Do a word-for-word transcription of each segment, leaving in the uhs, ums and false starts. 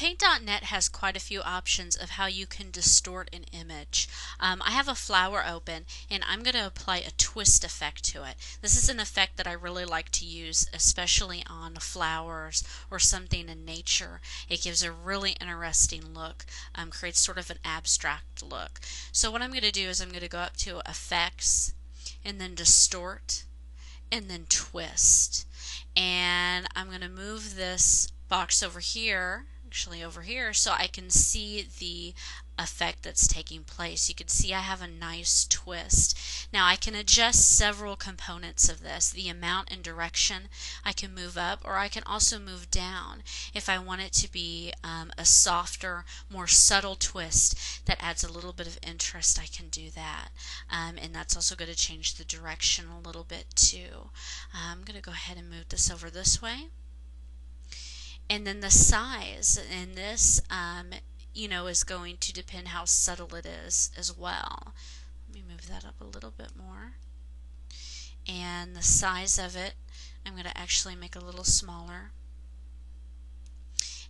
Paint dot net has quite a few options of how you can distort an image. Um, I have a flower open and I'm going to apply a twist effect to it. This is an effect that I really like to use, especially on flowers or something in nature. It gives a really interesting look, um, creates sort of an abstract look. So what I'm going to do is I'm going to go up to Effects and then Distort and then Twist. And I'm going to move this box over here actually over here so I can see the effect that's taking place. You can see I have a nice twist. Now I can adjust several components of this. The amount and direction I can move up, or I can also move down if I want it to be um, a softer, more subtle twist that adds a little bit of interest. I can do that. Um, and that's also going to change the direction a little bit too. I'm going to go ahead and move this over this way. And then the size in this, um, you know, is going to depend how subtle it is as well. Let me move that up a little bit more. And the size of it, I'm going to actually make a little smaller.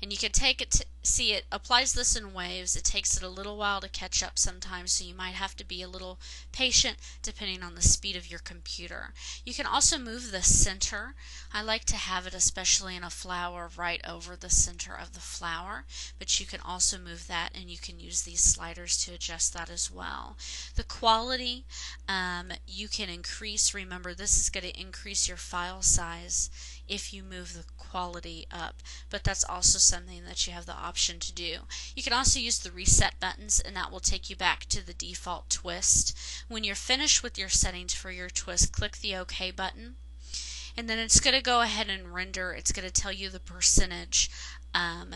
And you can take it to, see it applies this in waves. It takes it a little while to catch up sometimes, so you might have to be a little patient depending on the speed of your computer. You can also move the center. I like to have it, especially in a flower, right over the center of the flower, but you can also move that, and you can use these sliders to adjust that as well. The quality, um, you can increase. Remember, this is going to increase your file size if you move the quality up, but that's also something that you have the option to do. You can also use the reset buttons, and that will take you back to the default twist. When you're finished with your settings for your twist, click the OK button, and then it's going to go ahead and render. It's going to tell you the percentage um,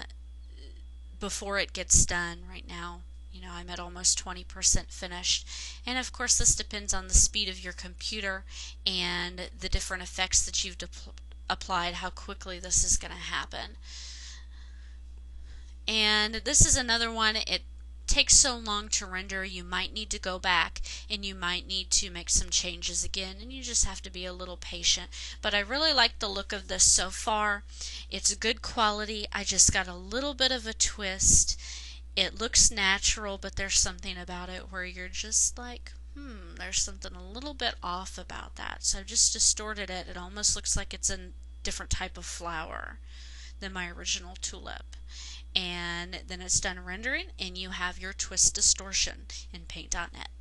before it gets done. Right now, you know, I'm at almost twenty percent finished, and of course this depends on the speed of your computer and the different effects that you've applied, how quickly this is going to happen. And this is another one. It takes so long to render, you might need to go back and you might need to make some changes again, and you just have to be a little patient. But I really like the look of this so far. It's good quality. I just got a little bit of a twist. It looks natural, but there's something about it where you're just like, hmm, there's something a little bit off about that. So I've just distorted it. It almost looks like it's a different type of flower than my original tulip. And then it's done rendering, and you have your twist distortion in Paint dot net.